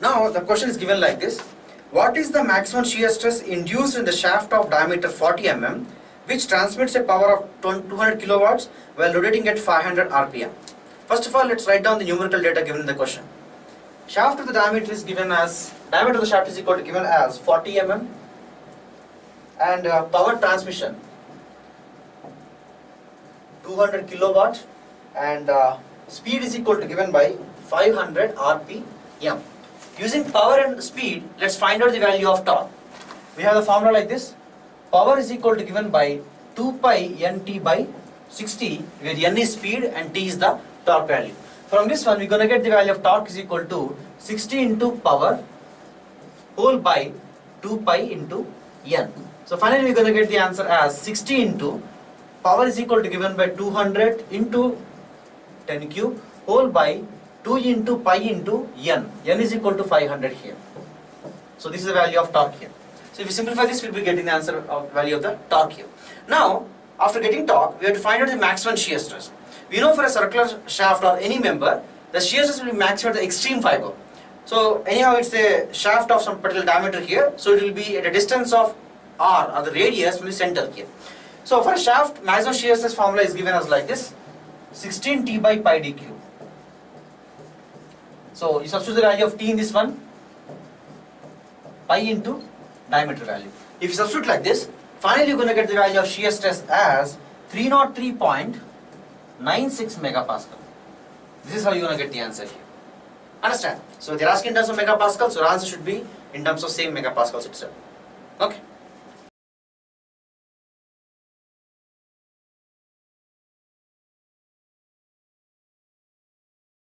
Now the question is given like this. What is the maximum shear stress induced in the shaft of diameter 40 mm which transmits a power of 200 kilowatts while rotating at 500 rpm? First of all, let's write down the numerical data given in the question. Shaft of the diameter is given as, diameter of the shaft is equal to given as 40 mm and power transmission 200 kilowatt and speed is equal to given by 500 rpm. Using power and speed, let's find out the value of torque. We have the formula like this. Power is equal to given by 2 pi nt by 60, where n is speed and t is the torque value. From this one, we're going to get the value of torque is equal to 60 into power whole by 2 pi into n. So finally, we're going to get the answer as 60 into power is equal to given by 200 into 10 cube whole by 2 into pi into n. n is equal to 500 here. So this is the value of torque here. So if you simplify this, we'll be getting the answer of value of the torque here. Now, after getting torque, we have to find out the maximum shear stress. We know for a circular shaft or any member, the shear stress will be maxed at the extreme fiber. So anyhow, it's a shaft of some particular diameter here, so it will be at a distance of r, or the radius from the center here. So for a shaft, maximum shear stress formula is given as like this, 16t by pi d cube. So you substitute the value of t in this one, pi into diameter value. If you substitute like this, finally, you're going to get the value of shear stress as 303.96 megapascal. This is how you're going to get the answer here. Understand? So they're asking in terms of megapascal, so our answer should be in terms of same megapascals itself. Okay.